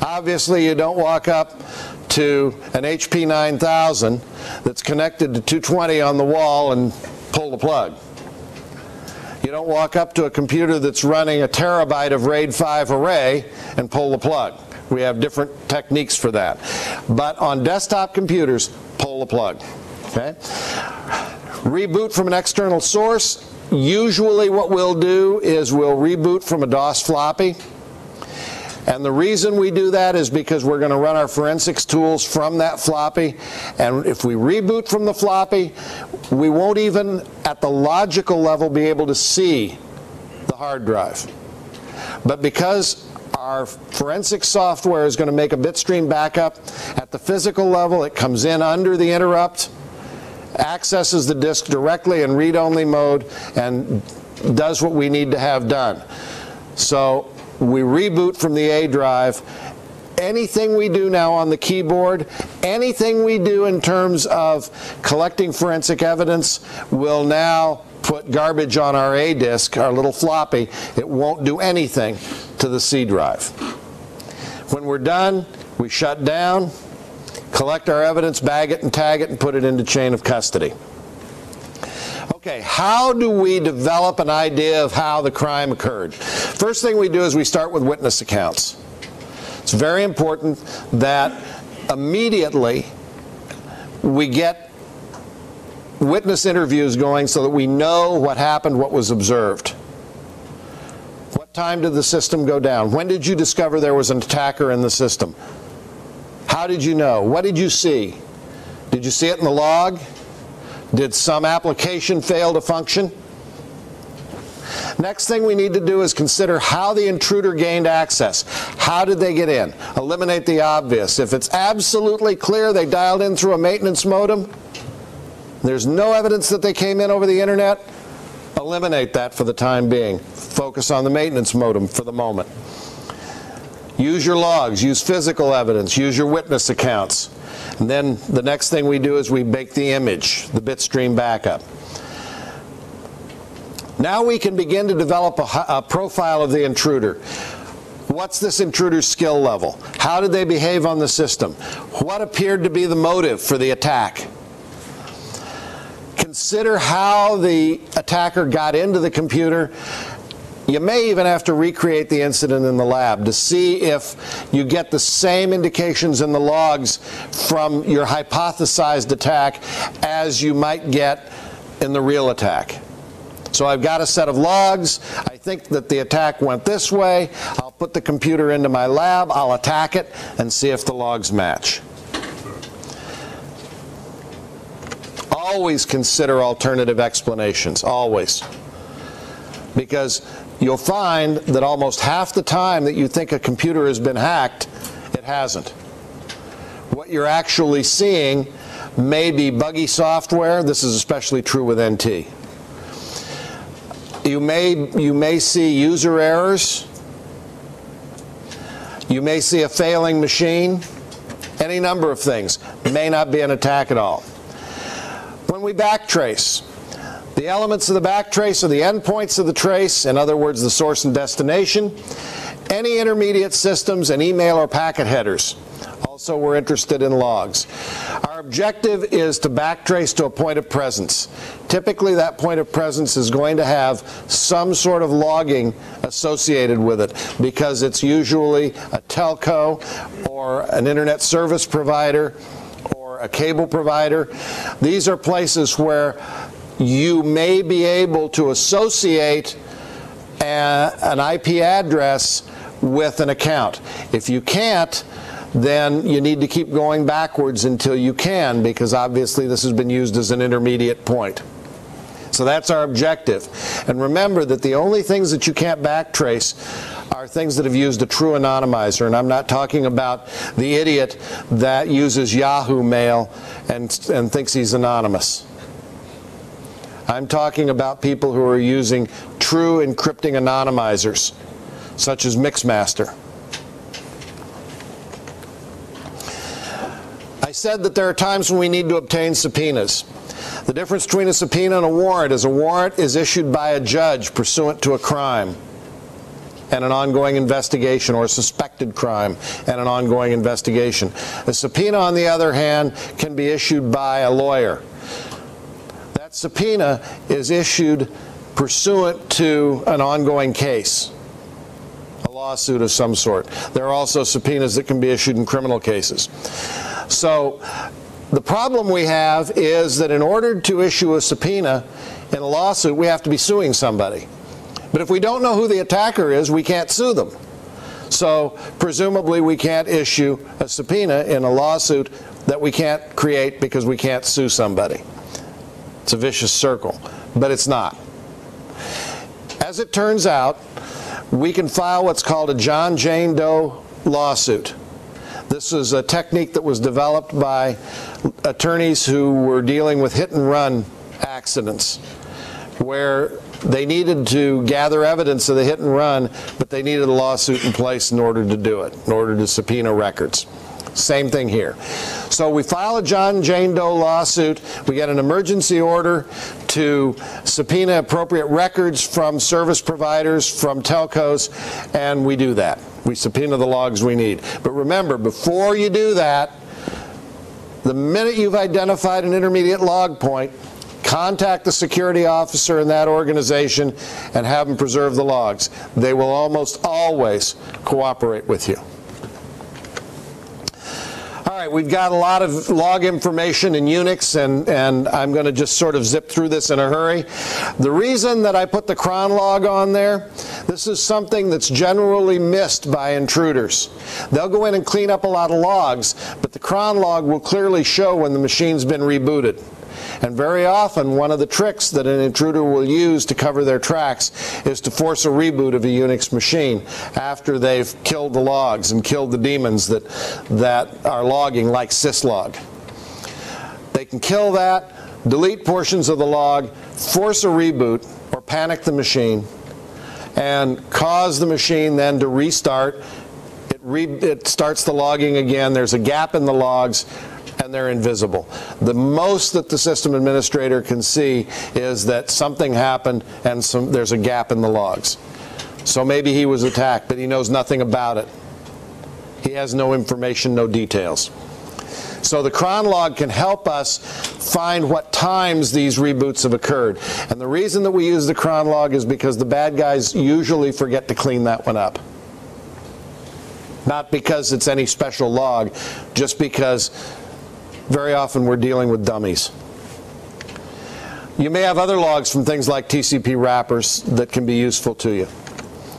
Obviously, you don't walk up to an HP 9000 that's connected to 220 on the wall and pull the plug. You don't walk up to a computer that's running a terabyte of RAID 5 array and pull the plug. We have different techniques for that. But on desktop computers, pull the plug. Okay? Reboot from an external source. Usually what we'll do is we'll reboot from a DOS floppy. And the reason we do that is because we're going to run our forensics tools from that floppy. And if we reboot from the floppy, we won't even, at the logical level, be able to see the hard drive. But because our forensic software is going to make a bitstream backup, at the physical level, it comes in under the interrupt, accesses the disk directly in read-only mode, and does what we need to have done. So we reboot from the A drive. Anything we do now on the keyboard, anything we do in terms of collecting forensic evidence, will now put garbage on our A disk, our little floppy. It won't do anything to the C drive. When we're done, we shut down, collect our evidence, bag it and tag it, and put it into chain of custody. Okay, how do we develop an idea of how the crime occurred? First thing we do is we start with witness accounts. It's very important that immediately we get witness interviews going so that we know what happened, what was observed. What time did the system go down? When did you discover there was an attacker in the system? How did you know? What did you see? Did you see it in the log? Did some application fail to function? Next thing we need to do is consider how the intruder gained access. How did they get in? Eliminate the obvious. If it's absolutely clear they dialed in through a maintenance modem, there's no evidence that they came in over the internet, eliminate that for the time being. Focus on the maintenance modem for the moment. Use your logs, use physical evidence, use your witness accounts. And then the next thing we do is we bake the image, the bitstream backup. Now we can begin to develop a profile of the intruder. What's this intruder's skill level? How did they behave on the system? What appeared to be the motive for the attack? Consider how the attacker got into the computer. You may even have to recreate the incident in the lab to see if you get the same indications in the logs from your hypothesized attack as you might get in the real attack. So I've got a set of logs. I think that the attack went this way. I'll put the computer into my lab. I'll attack it and see if the logs match. Always consider alternative explanations, always. Because you'll find that almost half the time that you think a computer has been hacked, it hasn't. What you're actually seeing may be buggy software. This is especially true with NT. You may see user errors. You may see a failing machine. Any number of things. It may not be an attack at all. When we backtrace, the elements of the backtrace are the endpoints of the trace, in other words, the source and destination, any intermediate systems, and email or packet headers. Also, we're interested in logs. Our objective is to backtrace to a point of presence. Typically, that point of presence is going to have some sort of logging associated with it because it's usually a telco or an internet service provider or a cable provider. These are places where you may be able to associate an IP address with an account. If you can't, then you need to keep going backwards until you can, because obviously this has been used as an intermediate point. So that's our objective. And remember that the only things that you can't backtrace are things that have used a true anonymizer. And I'm not talking about the idiot that uses Yahoo Mail and thinks he's anonymous. I'm talking about people who are using true encrypting anonymizers, such as Mixmaster. I said that there are times when we need to obtain subpoenas. The difference between a subpoena and a warrant is issued by a judge pursuant to a crime and an ongoing investigation, or a suspected crime and an ongoing investigation. A subpoena, on the other hand, can be issued by a lawyer. That subpoena is issued pursuant to an ongoing case, a lawsuit of some sort. There are also subpoenas that can be issued in criminal cases. So the problem we have is that in order to issue a subpoena in a lawsuit, we have to be suing somebody. But if we don't know who the attacker is, we can't sue them. So presumably we can't issue a subpoena in a lawsuit that we can't create because we can't sue somebody. It's a vicious circle, but it's not. As it turns out, we can file what's called a John Jane Doe lawsuit. This is a technique that was developed by attorneys who were dealing with hit-and-run accidents, where they needed to gather evidence of the hit-and-run, but they needed a lawsuit in place in order to do it, in order to subpoena records. Same thing here. So we file a John Jane Doe lawsuit. We get an emergency order to subpoena appropriate records from service providers, from telcos, and we do that. We subpoena the logs we need. But remember, before you do that, the minute you've identified an intermediate log point, contact the security officer in that organization and have them preserve the logs. They will almost always cooperate with you. All right, we've got a lot of log information in Unix, and I'm going to just sort of zip through this in a hurry. The reason that I put the cron log on there, this is something that's generally missed by intruders. They'll go in and clean up a lot of logs, but the cron log will clearly show when the machine's been rebooted. And very often, one of the tricks that an intruder will use to cover their tracks is to force a reboot of a Unix machine after they've killed the logs and killed the demons that are logging, like syslog. They can kill that, delete portions of the log, force a reboot, or panic the machine, and cause the machine then to restart. It starts the logging again. There's a gap in the logs, and they're invisible. The most that the system administrator can see is that something happened and there's a gap in the logs. So maybe he was attacked, but he knows nothing about it. He has no information, no details. So the cron log can help us find what times these reboots have occurred. And the reason that we use the cron log is because the bad guys usually forget to clean that one up. Not because it's any special log, just because very often we're dealing with dummies. You may have other logs from things like TCP wrappers that can be useful to you.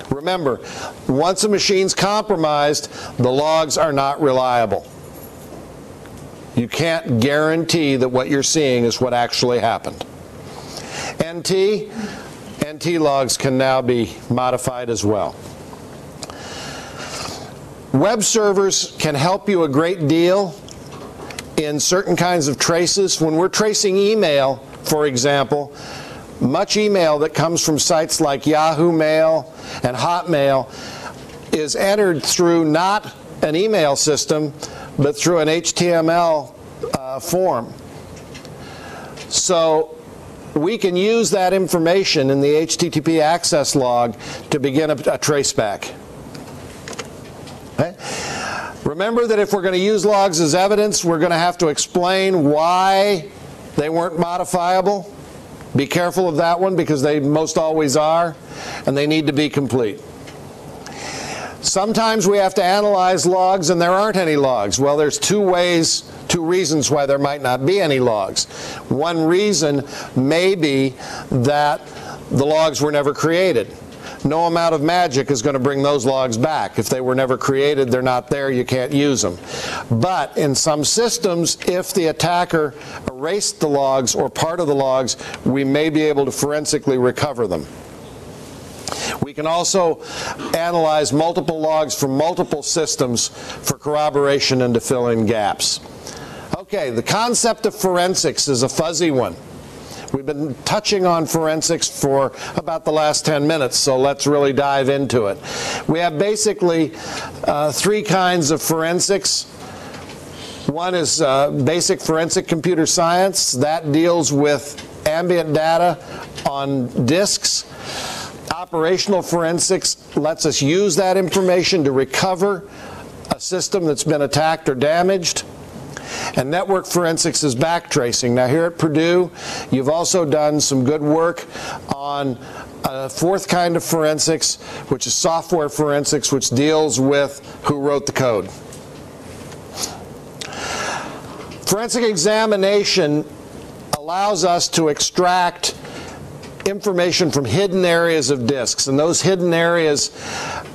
Remember, once a machine's compromised, the logs are not reliable. You can't guarantee that what you're seeing is what actually happened. NT logs can now be modified as well. Web servers can help you a great deal in certain kinds of traces. When we're tracing email, for example, much email that comes from sites like Yahoo Mail and Hotmail is entered through not an email system, but through an HTML form. So we can use that information in the HTTP access log to begin a trace back. Okay? Remember that if we're going to use logs as evidence, we're going to have to explain why they weren't modifiable. Be careful of that one, because they most always are, and they need to be complete. Sometimes we have to analyze logs and there aren't any logs. Well, there's two reasons why there might not be any logs. One reason may be that the logs were never created. No amount of magic is going to bring those logs back. If they were never created, they're not there, you can't use them. But in some systems, if the attacker erased the logs or part of the logs, we may be able to forensically recover them. We can also analyze multiple logs from multiple systems for corroboration and to fill in gaps. Okay, the concept of forensics is a fuzzy one. We've been touching on forensics for about the last 10 minutes, so let's really dive into it. We have basically three kinds of forensics. One is basic forensic computer science. That deals with ambient data on disks. Operational forensics lets us use that information to recover a system that's been attacked or damaged. And network forensics is backtracing. Now here at Purdue, you've also done some good work on a fourth kind of forensics, which is software forensics, which deals with who wrote the code. Forensic examination allows us to extract information from hidden areas of disks, and those hidden areas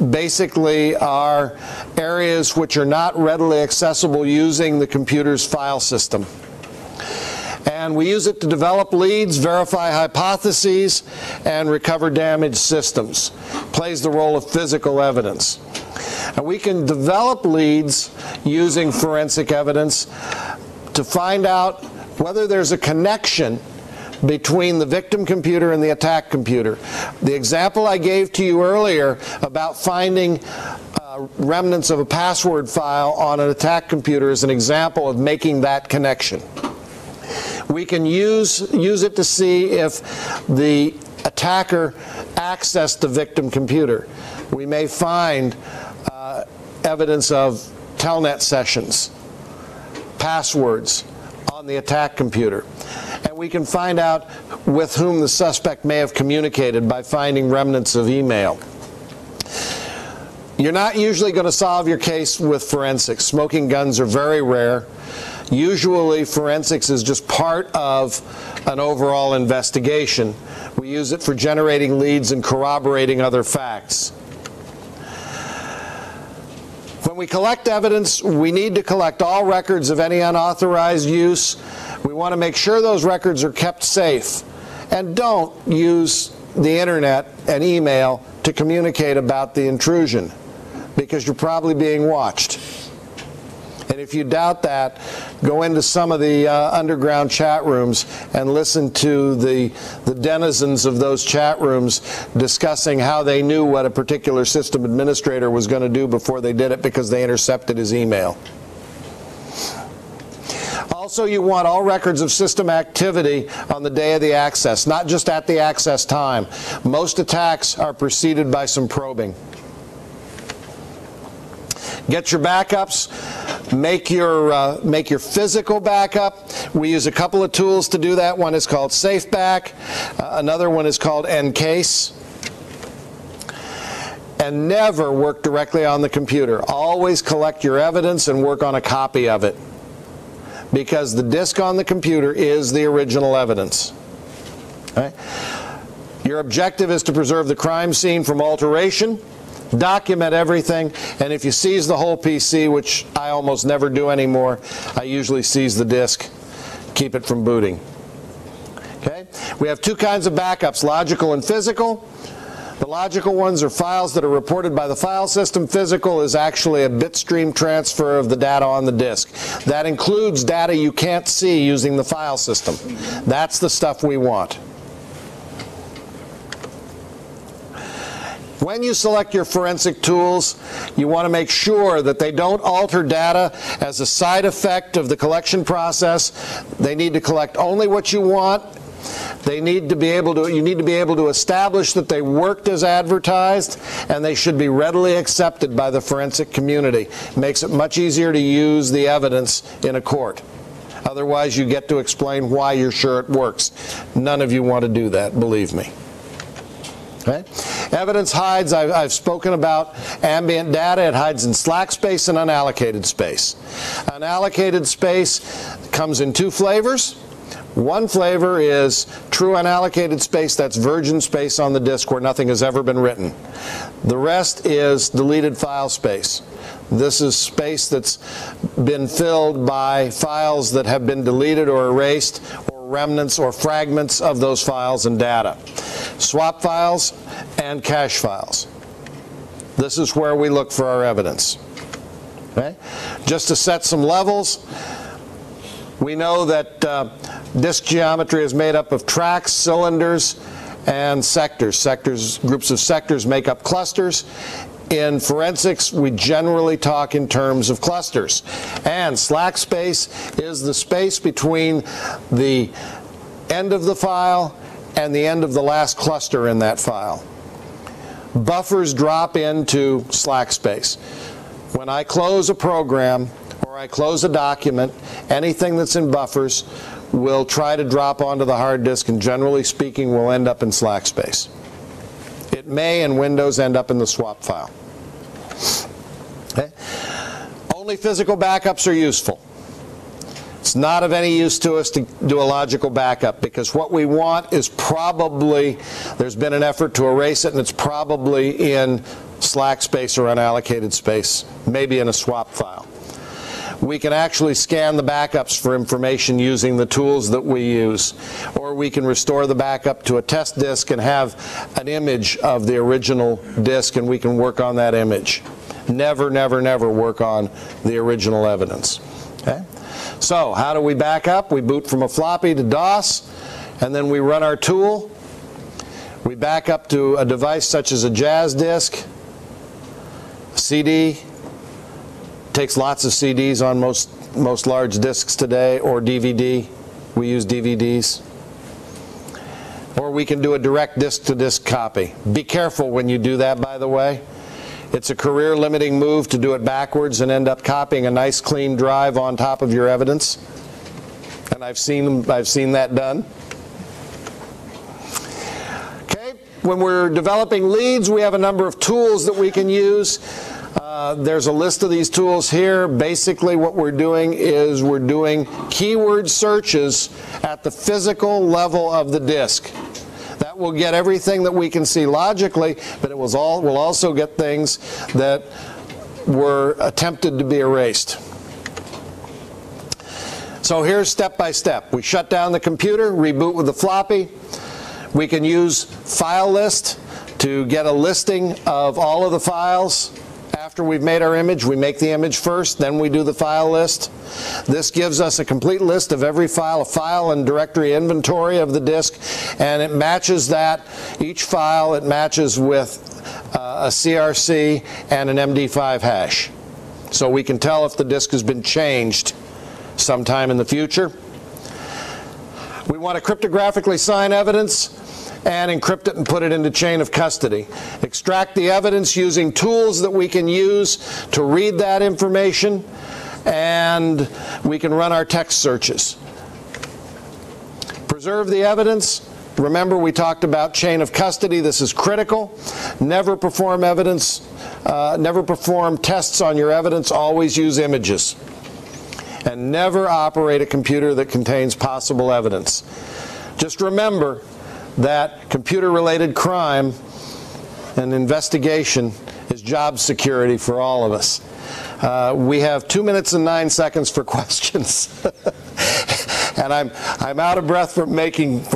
basically are areas which are not readily accessible using the computer's file system. And we use it to develop leads, verify hypotheses, and recover damaged systems. It plays the role of physical evidence. And we can develop leads using forensic evidence to find out whether there's a connection between the victim computer and the attack computer. The example I gave to you earlier about finding remnants of a password file on an attack computer is an example of making that connection. We can use it to see if the attacker accessed the victim computer. We may find evidence of telnet sessions, passwords on the attack computer. And we can find out with whom the suspect may have communicated by finding remnants of email. You're not usually going to solve your case with forensics. Smoking guns are very rare. Usually forensics is just part of an overall investigation. We use it for generating leads and corroborating other facts. When we collect evidence, we need to collect all records of any unauthorized use. We want to make sure those records are kept safe. And don't use the internet and email to communicate about the intrusion, because you're probably being watched. And if you doubt that, go into some of the underground chat rooms and listen to the denizens of those chat rooms discussing how they knew what a particular system administrator was going to do before they did it, because they intercepted his email. Also, you want all records of system activity on the day of the access, not just at the access time. Most attacks are preceded by some probing. Get your backups, make your physical backup. We use a couple of tools to do that. One is called SafeBack, another one is called Encase. And never work directly on the computer. Always collect your evidence and work on a copy of it, because the disk on the computer is the original evidence. Right? Your objective is to preserve the crime scene from alteration, document everything, and if you seize the whole PC, which I almost never do anymore, I usually seize the disk, keep it from booting. Okay? We have two kinds of backups, logical and physical. The logical ones are files that are reported by the file system. Physical is actually a bitstream transfer of the data on the disk. That includes data you can't see using the file system. That's the stuff we want. When you select your forensic tools, you want to make sure that they don't alter data as a side effect of the collection process. They need to collect only what you want. They need to be able to, you need to be able to establish that they worked as advertised, and they should be readily accepted by the forensic community. Makes it much easier to use the evidence in a court. Otherwise, you get to explain why you're sure it works. None of you want to do that, believe me. Okay? Evidence hides, I've spoken about ambient data. It hides in slack space and unallocated space. Unallocated space comes in two flavors. One flavor is true unallocated space, that's virgin space on the disk where nothing has ever been written. The rest is deleted file space. This is space that's been filled by files that have been deleted or erased, or remnants or fragments of those files and data. Swap files and cache files. This is where we look for our evidence. Okay? Just to set some levels, we know that disk geometry is made up of tracks, cylinders, and sectors. Groups of sectors make up clusters. In forensics, we generally talk in terms of clusters. And slack space is the space between the end of the file and the end of the last cluster in that file. Buffers drop into slack space. When I close a program or I close a document, anything that's in buffers will try to drop onto the hard disk, and generally speaking will end up in slack space. It may, in Windows, end up in the swap file. Okay? Only physical backups are useful. It's not of any use to us to do a logical backup, because what we want is probably, there's been an effort to erase it, and it's probably in slack space or unallocated space, maybe in a swap file. We can actually scan the backups for information using the tools that we use, or we can restore the backup to a test disk and have an image of the original disk, and we can work on that image. Never, never, never work on the original evidence. Okay? So how do we back up? We boot from a floppy to DOS, and then we run our tool. We back up to a device such as a jazz disk, CD, takes lots of CDs on most large disks today, or DVD. We use DVDs. Or we can do a direct disk-to-disk copy. Be careful when you do that, by the way. It's a career-limiting move to do it backwards and end up copying a nice clean drive on top of your evidence. And I've seen that done. Okay, when we're developing leads, we have a number of tools that we can use. There's a list of these tools here. Basically what we're doing is we're doing keyword searches at the physical level of the disk. That will get everything that we can see logically, but it will also get things that were attempted to be erased. So here's step by step. We shut down the computer, reboot with the floppy. We can use file list to get a listing of all of the files. After we've made our image, we make the image first, then we do the file list. This gives us a complete list of every file, a file and directory inventory of the disk, and it matches that. Each file, it matches with a CRC and an MD5 hash. So we can tell if the disk has been changed sometime in the future. We want to cryptographically sign evidence and encrypt it and put it into chain of custody. Extract the evidence using tools that we can use to read that information, and we can run our text searches. Preserve the evidence. Remember, we talked about chain of custody. This is critical. Never perform tests on your evidence. Always use images. And never operate a computer that contains possible evidence. Just remember that computer-related crime and investigation is job security for all of us. We have 2 minutes and 9 seconds for questions. And I'm out of breath from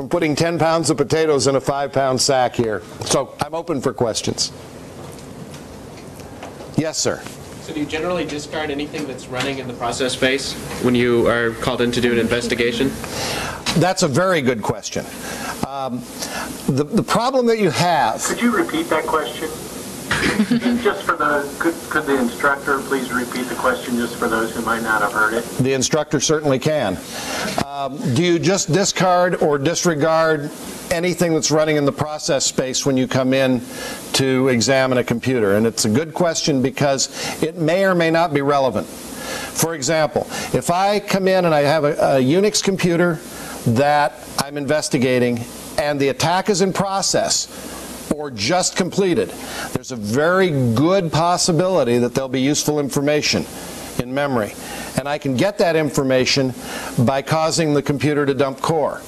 putting 10 pounds of potatoes in a 5-pound sack here. So I'm open for questions. Yes, sir. So do you generally discard anything that's running in the process space when you are called in to do an investigation? That's a very good question. The problem that you have... Could you repeat that question? Just for the... Could the instructor please repeat the question just for those who might not have heard it? The instructor certainly can. Do you just discard or disregard anything that's running in the process space when you come in to examine a computer? And it's a good question because it may or may not be relevant. For example, if I come in and I have a Unix computer that I'm investigating and the attack is in process or just completed, there's a very good possibility that there'll be useful information in memory. And I can get that information by causing the computer to dump core.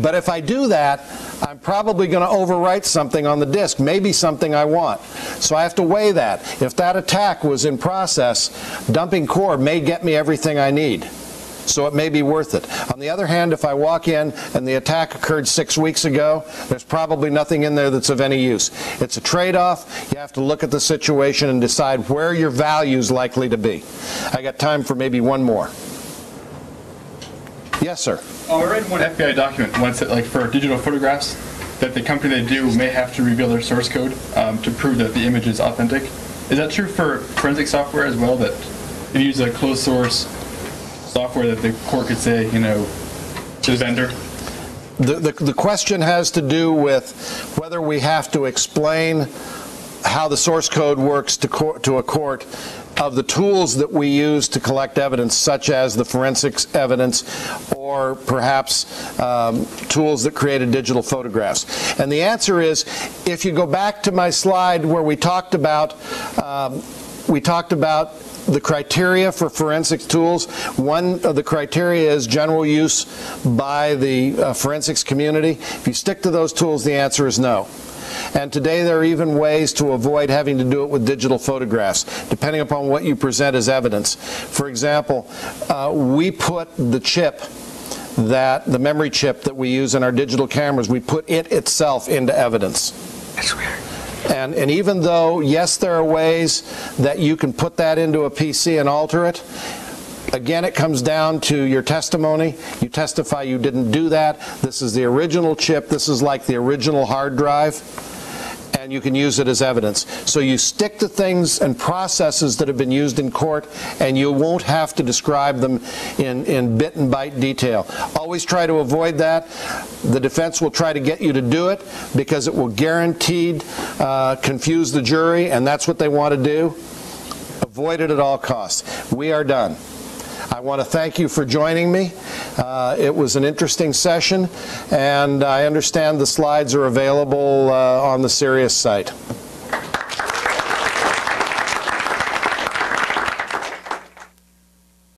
But if I do that, I'm probably going to overwrite something on the disk, maybe something I want. So I have to weigh that. If that attack was in process, dumping core may get me everything I need. So it may be worth it. On the other hand, if I walk in and the attack occurred 6 weeks ago, there's probably nothing in there that's of any use. It's a trade-off. You have to look at the situation and decide where your value's likely to be. I got time for maybe one more. Yes, sir? Oh, I read one FBI document once that, like, for digital photographs, that the company they do may have to reveal their source code to prove that the image is authentic. Is that true for forensic software as well, that if you use a closed source software that the court could say, you know, to the vendor? The question has to do with whether we have to explain how the source code works to a court of the tools that we use to collect evidence, such as the forensics evidence or perhaps tools that created digital photographs. And the answer is, if you go back to my slide where we talked about the criteria for forensics tools, one of the criteria is general use by the forensics community. If you stick to those tools, the answer is no. And today there are even ways to avoid having to do it with digital photographs, depending upon what you present as evidence. For example, we put the chip that, the memory chip that we use in our digital cameras, we put it itself into evidence. That's weird. And even though, yes, there are ways that you can put that into a PC and alter it, again, it comes down to your testimony. You testify you didn't do that. This is the original chip. This is like the original hard drive. And you can use it as evidence. So you stick to things and processes that have been used in court, and you won't have to describe them in bit and byte detail. Always try to avoid that. The defense will try to get you to do it because it will guaranteed confuse the jury, and that's what they want to do. Avoid it at all costs. We are done. I want to thank you for joining me. It was an interesting session, and I understand the slides are available on the Sirius site.